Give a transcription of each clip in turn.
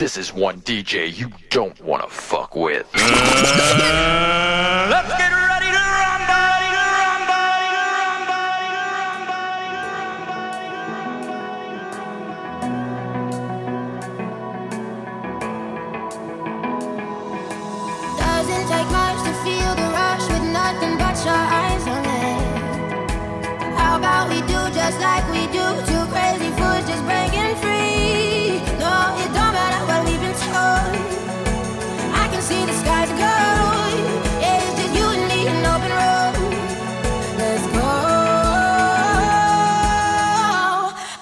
This is one DJ you don't want to fuck with. Let's get ready to rumble. Doesn't take much to feel the rush with nothing but your eyes on it. How about we do just like we do? Two crazy fools just breaking free. No, it don't. I can see the skies go. Yeah, it's just you and me, an open road. Let's go.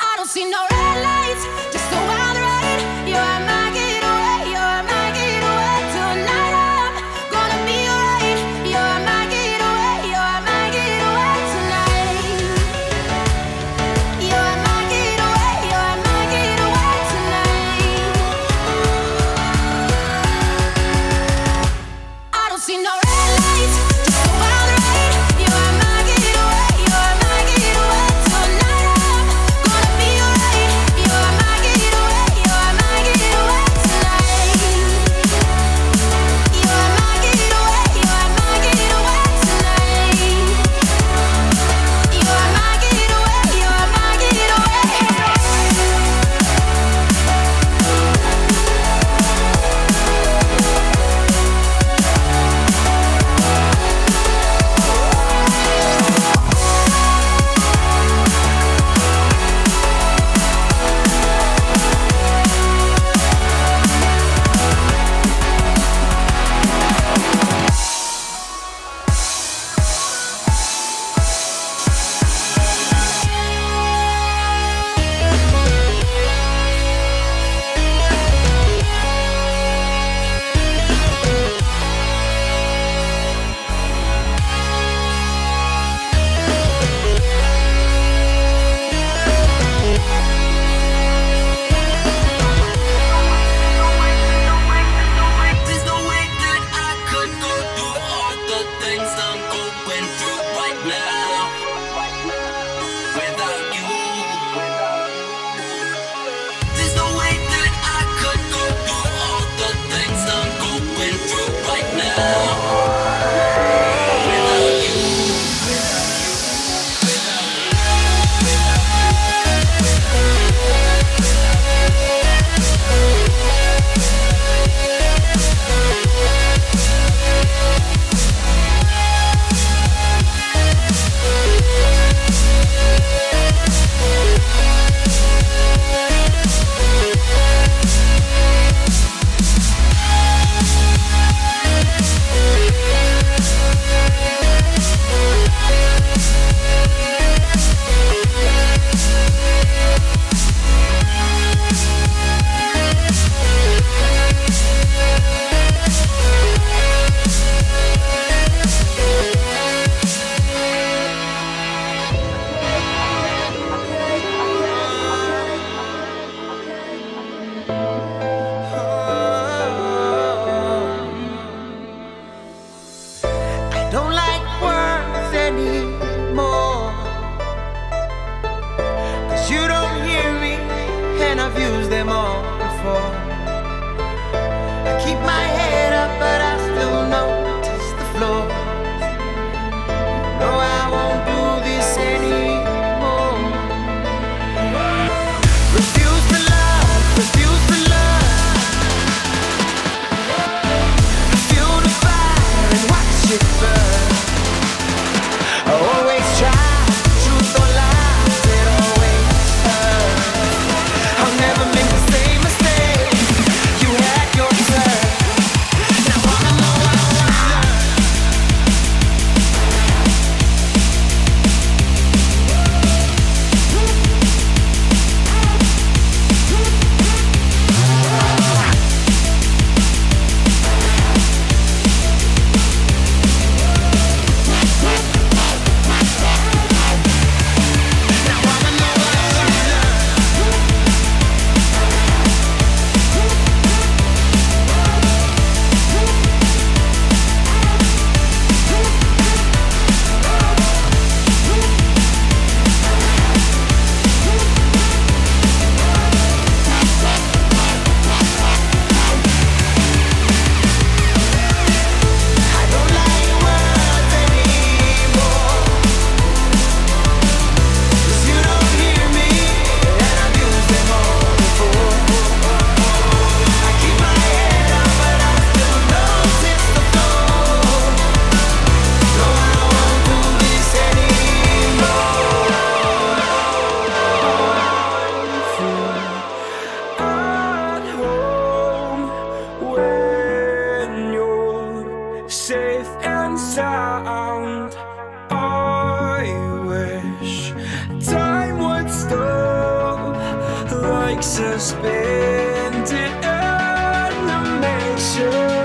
I don't see no red lights, just a wild ride. You're my getaway, you're my getaway. Tonight I'm gonna be alright. You're my getaway, you're my getaway tonight. You're my getaway. spend it in the mansion.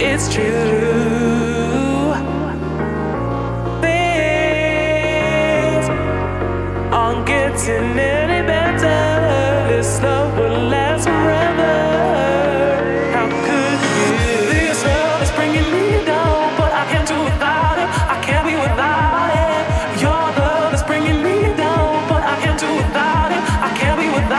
It's true. Things aren't getting any better. This love will last forever. How could you? This love is bringing me down, but I can't do without it. I can't be without it. Your love is bringing me down, but I can't do without it. I can't be without it.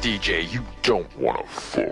DJ, you don't wanna fuck.